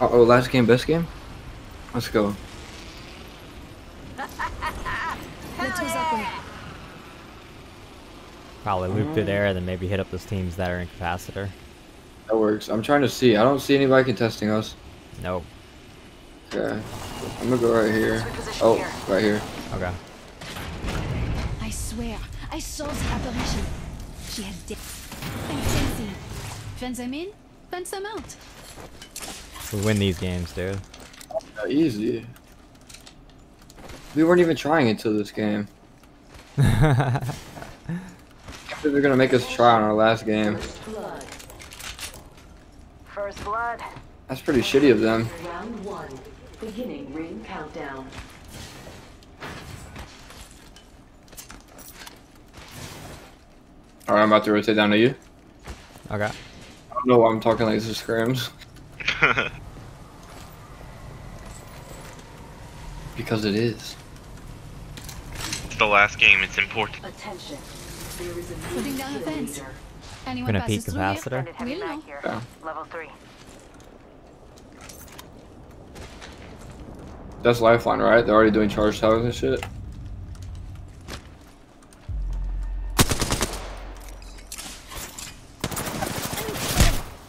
Uh-oh, last game, best game? Let's go. Probably loop through there and then maybe hit up those teams that are in capacitor. That works. I'm trying to see. I don't see anybody contesting us. Nope. Okay. I'm gonna go right here. Oh, right here. Okay. I swear, I saw the apparition. She has dead. I'm sensing. Fence them in, fence them out. We win these games, dude. Easy. We weren't even trying until this game. They're gonna make us try on our last game. First blood. That's pretty shitty of them. Round one, beginning ring countdown. All right, I'm about to rotate down to you. Okay. I don't know why I'm talking like this is scrims. Because it is. It's the last game. It's important. Attention. There is a putting down the fence. Anyone gonna peak capacitor? We know. Yeah. Level 3. That's lifeline, right? They're already doing charge towers and shit.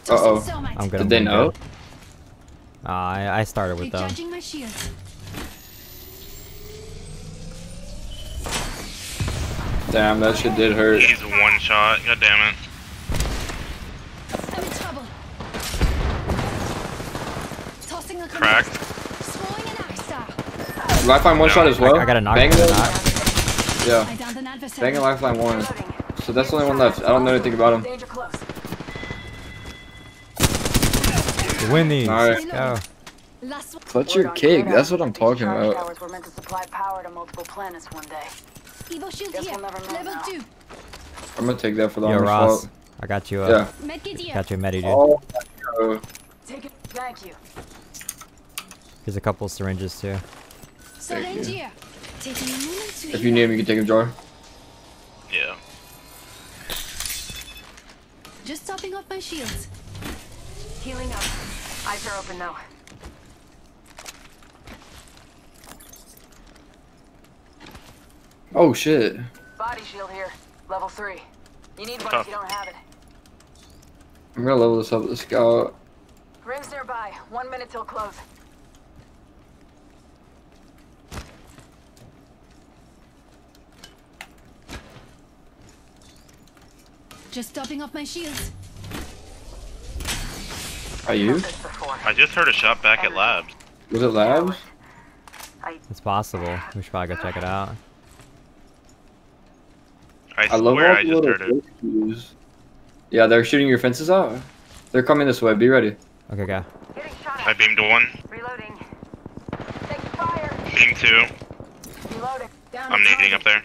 Uh oh. I'm gonna. Did they know? I started with them. Damn, that shit did hurt. He's one shot. God damn it. I'm in trouble. Tossing a cracked. Lifeline one shot as well. I got a knock. Bang knock. Yeah. Banging lifeline one. So that's the only one left. I don't know anything about him. We win these. All right. Go. Clutch your cake. That's what I'm talking about. We're meant to supply power to multiple planets one day. Evo shield here. Level 2. I'm gonna take that for the armor assault. I got you. Yeah. Got you, Medi, dude. Oh, take it. Thank you. There's a couple syringes too. Syringe here. If you need him, you can take him, Jar. Yeah. Just topping off my shields. Healing up. Eyes are open now. Oh shit. Body shield here. Level 3. You need one if you don't have it. I'm gonna level this up with the scout. Rings nearby. 1 minute till close. Just topping off my shields. Are you? I just heard a shot back at labs. Was it labs? It's possible. We should probably go check it out. I love all the little issues. Yeah, they're shooting your fences out. They're coming this way. Be ready. Okay, guy. I beamed one. Reloading. Take fire. Beam 2. Reloading. I'm nading up there.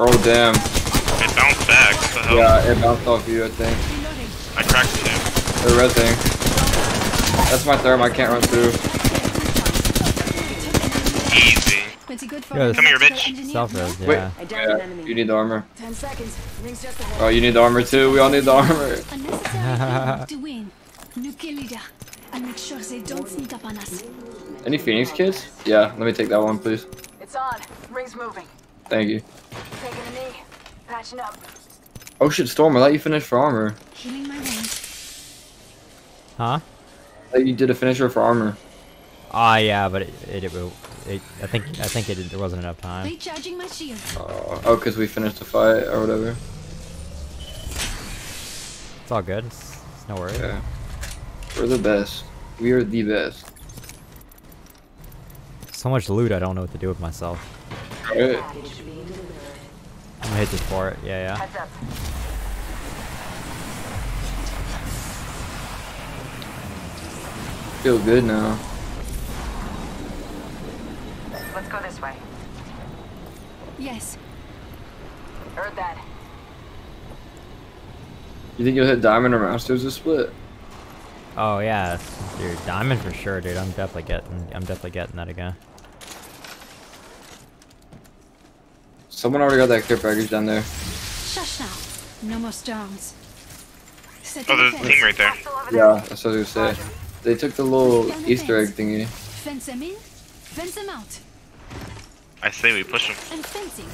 Oh damn. It bounced back. What the hell? Yeah, it bounced off you, I think. I cracked it too. The red thing. That's my therm. I can't run through. Easy. Yo, come here, bitch. Self-res, yeah. Wait, you need the armor. 10 seconds. Oh, you need the armor too. We all need the armor. Any Phoenix kids? Yeah, let me take that one, please. It's on. Rings moving. Thank you. Taking a knee. Patching up. Oh shit, Storm! I thought you finished for armor. Healing my wounds. Huh? I thought you did a finisher for armor. Ah, yeah, but it I think there wasn't enough time. Recharging my shield. Oh, because we finished the fight or whatever. It's all good. It's no worries. Okay. We're the best. We are the best. So much loot, I don't know what to do with myself. Good. I'm gonna hit this for it. Yeah, yeah. Feel good now. Let's go this way. Yes. Heard that. You think you'll hit diamond or masters this split? Oh yeah, dude, diamond for sure, dude. I'm definitely getting that again. Someone already got that care package down there. Shush now. No more storms. Oh, there's a team right there. Yeah, that's what I was gonna say. They took the little Easter egg thingy. Fence them in, fence them out. I say we push them. And fencing.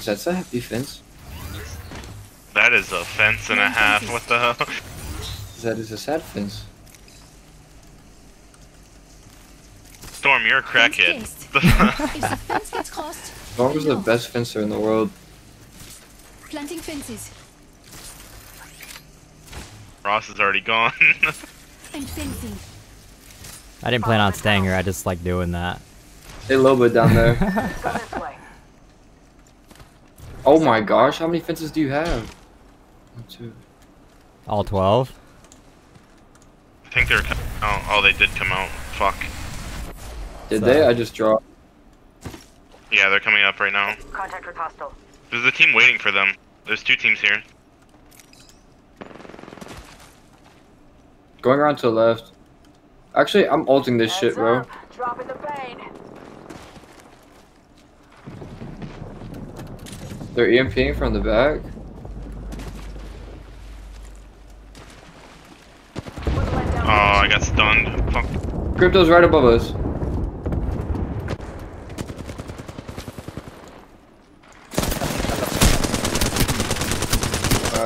Is that a happy fence? That is a fence and a half. What the hell? That is a sad fence. Storm, you're a crackhead. Storm was the best fencer in the world. Planting fences. Ross is already gone. I didn't plan on staying here. I just like doing that. Hey, Loba down there. Oh my gosh! How many fences do you have? One, two. All 12. I think they're. Oh, they did come out. Fuck. Did they? I just dropped. Yeah, they're coming up right now. Contact with hostile. There's a team waiting for them. There's two teams here. Going around to the left. Actually, I'm ulting this shit, bro. Dropping the plane. They're EMPing from the back. Oh, I got stunned. Fuck. Crypto's right above us.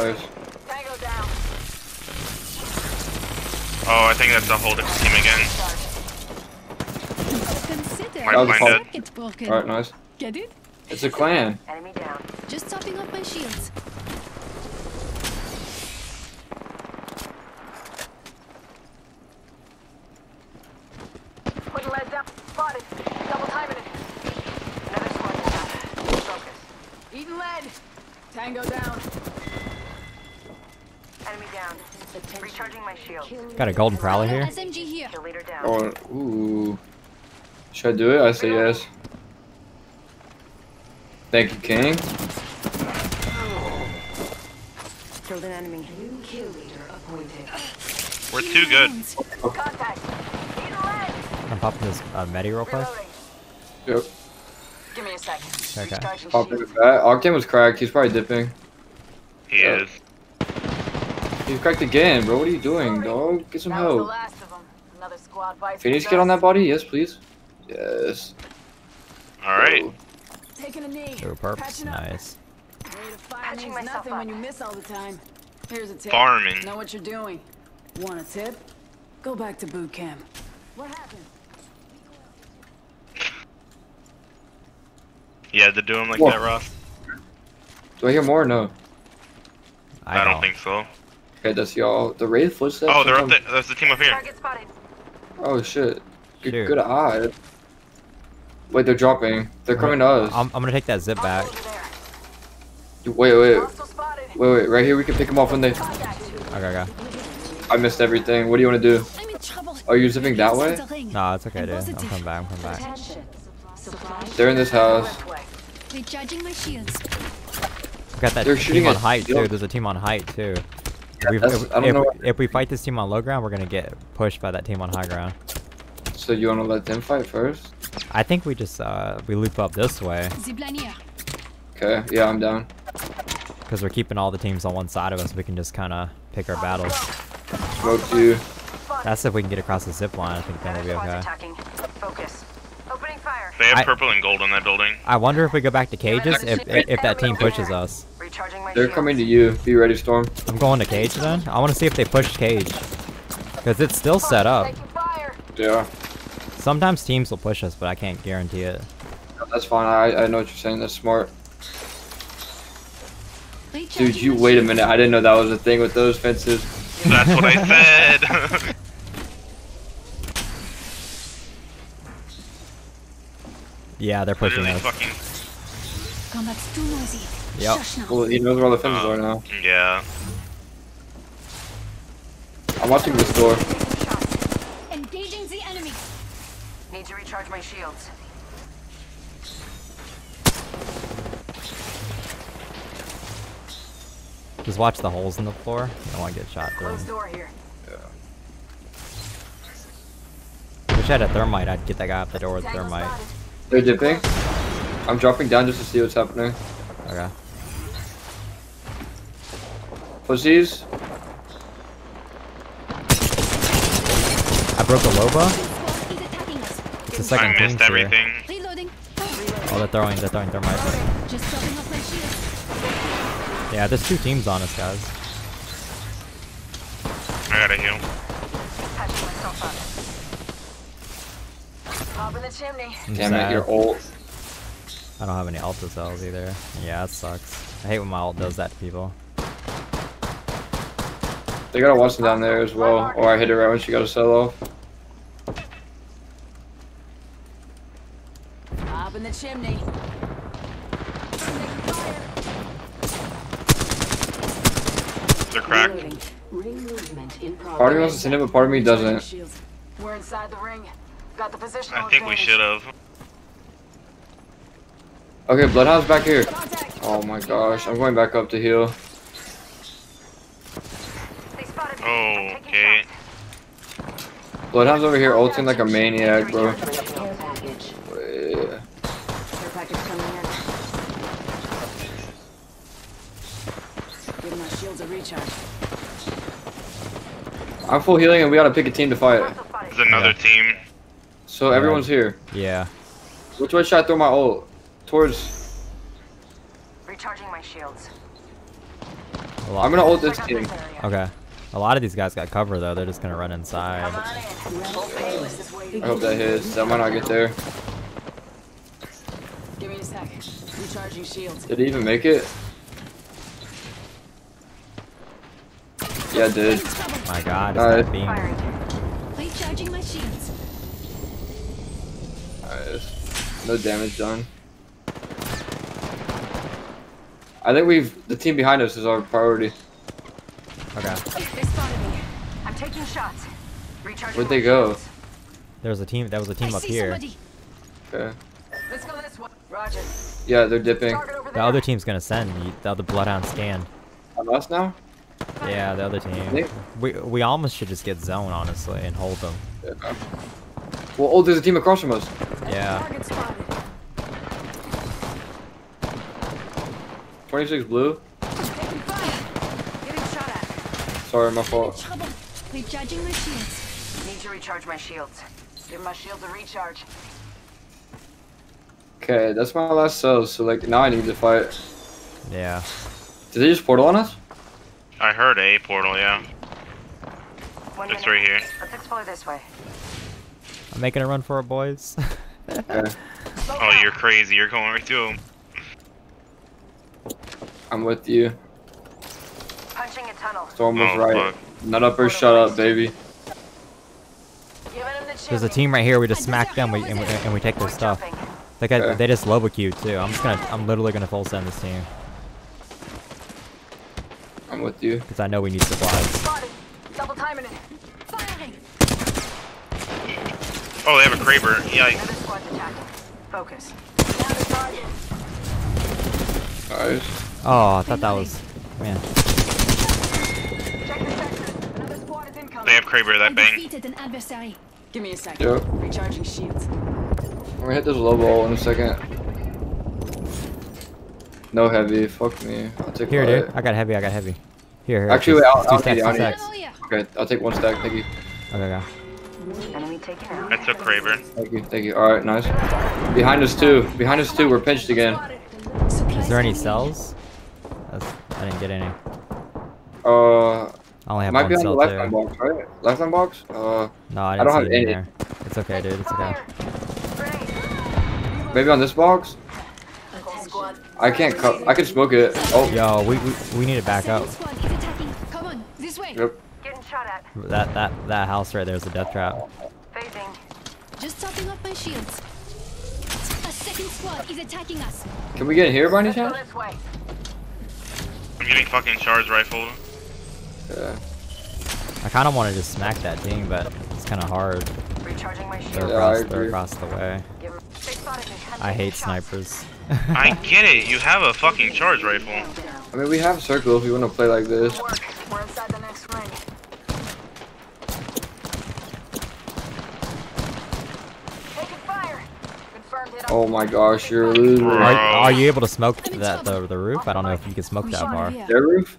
Nice. Oh, I think that's a whole different team again. Alright, nice. Get it? It's a clan. Enemy down. Just topping up my shields. Put lead down. Spotted. Double timing it. Another squad down. Focus. Eating lead. Tango down. Enemy down. Recharging my shield. Got a golden prowler here. SMG here. Oh, ooh. Should I do it? I say yes. Thank you, King. Killed an enemy. New kill leader appointed. We're too good. Contact. I'm popping this medi real quick. Yep. Give me a second. Okay. Octane was cracked. He's probably dipping. He is. You cracked again, bro. What are you doing, dog? Get some help. Phoenix, get on that body. Yes, please. Yes. Alright. Taking a knee. Nice. Patching myself up. When you miss all the time. Here's a tip. Farming. Know what you're doing. Want a tip? Go back to boot camp. What happened? You had to do him like that, Ross. Do I hear more or no? I don't think so. Okay, that's y'all. The raid footsteps. Oh, they're up there. That's the team up here. Oh shit. Good eye. Wait, they're dropping. They're coming to us. I'm gonna take that zip back. Dude, wait. Right here, we can pick them off when they. Okay. I missed everything. What do you want to do? Are you zipping that way? Nah, it's okay, dude. I'm coming back. They're in this house. Got that. They're shooting on height too. There's a team on height too. Yeah, if we fight this team on low ground, we're gonna get pushed by that team on high ground. So you wanna let them fight first? I think we just we loop up this way. Okay, yeah, I'm down. Because we're keeping all the teams on one side of us, we can just kind of pick our battles. Smoke you. That's if we can get across the zip line. I think then we'll be okay. Focus. Opening fire. They have purple and gold on that building. I wonder if we go back to cages if that team pushes us. They're coming to you. Be ready, Storm. I'm going to cage then. I want to see if they push cage, because it's still set up. Yeah. Sometimes teams will push us, but I can't guarantee it. No, that's fine. I know what you're saying. That's smart. Dude, you wait a minute. I didn't know that was a thing with those fences. That's what I said. Yeah, they're pushing us. Combat's too noisy. Yep. Well, he knows where all the fences are now. Yeah. I'm watching this door. Engaging the enemy. Need to recharge my shields. Just watch the holes in the floor. I don't want to get shot through. Close door here. Yeah. Wish I had a thermite. I'd get that guy off the door with thermite. They're dipping. I'm dropping down just to see what's happening. Okay. Pussies. broke the Loba? It's the second thing. I missed everything. Oh, they're throwing thermite. Yeah, there's two teams on us, guys. I gotta heal. Damn it, your ult. I don't have any alta cells either. Yeah, that sucks. I hate when my ult does that to people. They got a Wattson down there as well. Oh, I hit it right when she got a solo. Up in the chimney. They're cracked. Part of me wants to send it, but part of me doesn't. We're inside the ring. Got the position. I think we should have. Okay, Bloodhound's back here. Oh my gosh, I'm going back up to heal. Oh, okay. Bloodhound's over here ulting like a maniac, bro. Yeah. I'm full healing and we gotta pick a team to fight. There's another team. So everyone's here. Yeah. Which way should I throw my ult? Towards. Recharging my shields. I'm gonna ult this team. Okay. A lot of these guys got cover though, they're just gonna run inside. I hope that hits. That might not get there. Give me a sec. Recharging shields. Did he even make it? Yeah, it did. My god, it's not being. Recharging my shields. Alright. No damage done. I think the team behind us is our priority. Okay. They spotted me. I'm taking shots. Where'd they go? There was a team. That was a team up here. Somebody. Okay. Let's go this one. Roger. Yeah, they're dipping. The other team's gonna send the other Bloodhound scan. On us now? Yeah, the other team. We almost should just get zone honestly and hold them. Yeah. Well, oh, there's a team across from us. Yeah. 26 blue. Sorry, my fault. Recharging my shields. Need to recharge my shields. Give my shields a recharge. Okay, that's my last cell, so like now I need to fight. Yeah. Did they just portal on us? I heard a portal, yeah. It's right here. Let's explore this way. I'm making a run for it, boys. Okay. Oh, you're crazy. You're going right through them. I'm with you. Storm was right. Nut up or shut up, baby. There's a team right here. We just smack them and we take their stuff. They just Loba queued too. I'm literally gonna full send this team. I'm with you. Cause I know we need supplies. Oh, they have a Kraber. Yikes. Nice. Oh, I thought that was man. They have Kraber that bang. Give me a second. Yep. Recharging shields. I'm gonna hit this low ball in a second. No heavy. Fuck me. I'll take here, dude. I got heavy. Here. Actually, I'll take okay, I'll take one stack. Thank you. Okay, go. Enemy taken out. I took Kraber. Thank you. All right, nice. Behind us too. We're pinched again. Is there any cells? I didn't get any. I only have one cell too. Might be on the left box, right? Left box? No, I don't have any. There. It's okay, dude. It's okay. Maybe on this box? I can't cut. I can smoke it. Oh. Yo, we need to back up. Come on, this way. Yep. Getting shot at. That house right there is a death trap. Phasing. Just topping up my shields. A second squad is attacking us. Can we get in here by any chance? I'm getting fucking charge rifled. Yeah. I kind of want to just smack that thing, but it's kind of hard. They're across the way. I hate snipers. I get it. You have a fucking charge rifle. I mean, we have circle if you want to play like this. We're inside the next ring. Taking fire. Confirmed it. Oh my gosh, you're losing. Are you able to smoke the roof? I don't know if you can smoke that far. Their roof?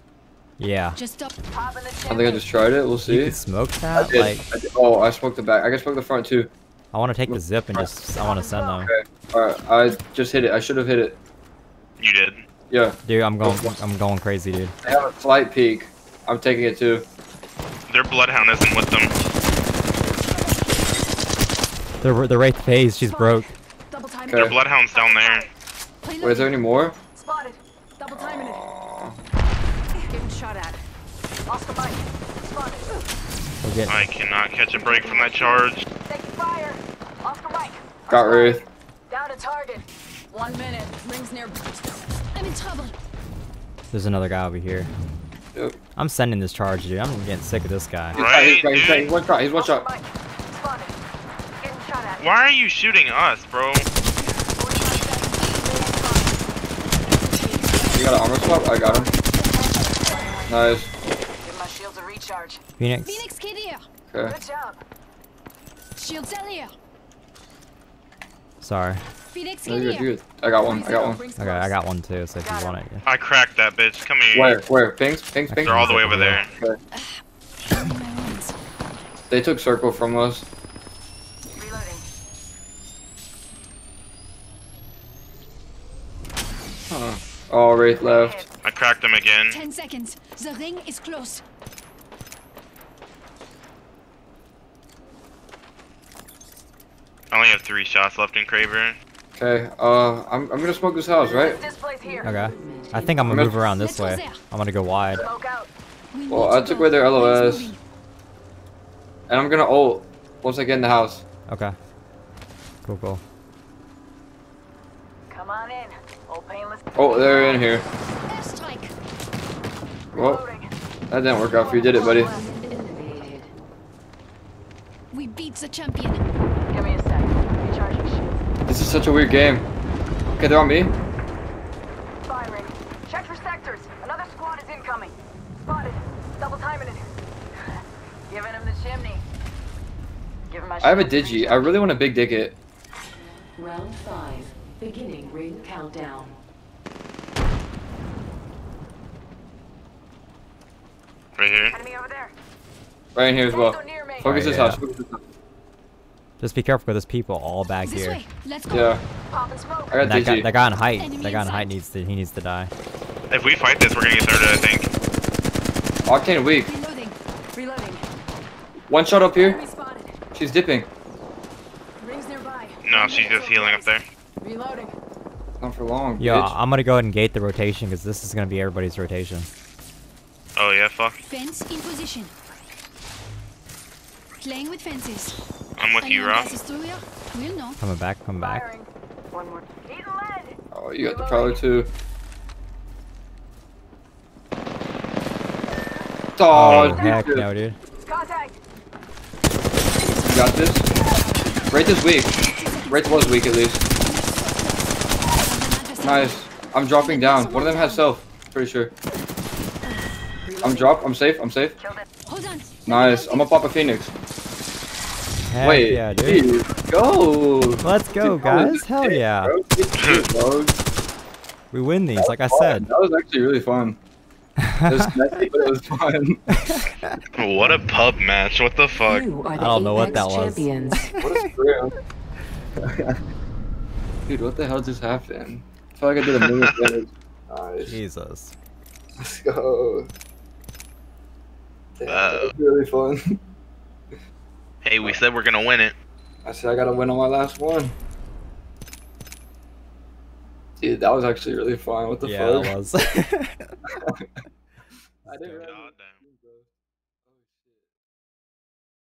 Yeah. I think I just tried it. We'll see. You can smoke that? I did. Oh, I smoked the back. I can smoke the front too. I want to take the zip and just. I want to send them. Okay. All right. I just hit it. I should have hit it. You did. Yeah. Dude, I'm going crazy, dude. I have a flight peak. I'm taking it too. Their bloodhound isn't with them. They're right phase. She's broke. Okay. Their bloodhound's down there. Wait, is there any more? Spotted. Double timing it. Shot at. Lost the bike. Spotted. I cannot catch a break from that charge. Taking fire. Lost the bike. Got Ruth. Down to target. 1 minute. Rings near. I'm in trouble. There's another guy over here. Yep. I'm sending this charge, dude. I'm getting sick of this guy. Right, he's one shot. He's one shot. Why are you shooting us, bro? You got an armor swap? I got him. Nice. Give my shields a recharge. Phoenix. Phoenix kid here. Okay. Good job. Shields out here. Sorry. Phoenix kid here. I got one. Okay, I got one too, so if you want it. Yeah. I cracked that bitch. Come here. Where? Pings. They're all the way over there. Okay. They took circle from us. Reloading. Huh. Oh, Wraith left. I cracked him again. 10 seconds. The ring is close. I only have 3 shots left in Kraber. Okay. I'm gonna smoke this house, right? Okay. I think I'm gonna move around this way. I'm gonna go wide. Well, I took away their LOS. And I'm gonna ult once I get in the house. Okay. Cool. Come on in. Oh, they're in here. Well, that didn't work out for you, did it, buddy? We beat the champion. Give me a sec. Recharging shields. This is such a weird game. Okay, they're on me. Firing. Check for sectors. Another squad is incoming. Spotted. Double timing it. Giving him the chimney. Give him my. I have a digi. I really want a big dick it. Round 5. Beginning ring countdown. Right here. Enemy over there. Right in here as well. Focus this house. Just be careful because there's people all back here. Let's go. Yeah. I got DG. That guy on height. That guy on height needs to die. If we fight this, we're gonna get third, I think. Octane weak. Reloading. One shot up here. She's dipping. Rings nearby. No, she's just healing up there. Reloading. Not for long. Yeah, yo, I'm gonna go ahead and gate the rotation because this is gonna be everybody's rotation. Oh yeah, fuck. Fence in position. Playing with fences. I'm with you, Rob. Coming back. One more. Oh, you got the prowler too. Oh heck no, dude. Contact. You got this. Wraith is weak. Wraith was weak at least. Nice. I'm dropping down. One of them has self. Pretty sure. I'm safe. Nice. I'm gonna pop a Phoenix. Heck wait. Yeah, dude. Go. Let's go, dude, guys. Hell yeah. Bro. We win these, like I said. That was actually really fun. It was messy, but it was fun. What a pub match. What the fuck? I don't know what that was. What a screw. Dude, what the hell just happened? I feel like I did a million damage. Nice. Jesus. Let's go. Damn, that was really fun. Hey, we said we're gonna win it. I said I gotta win on my last one. Dude, that was actually really fun. What the fuck? Yeah, it was. I didn't really...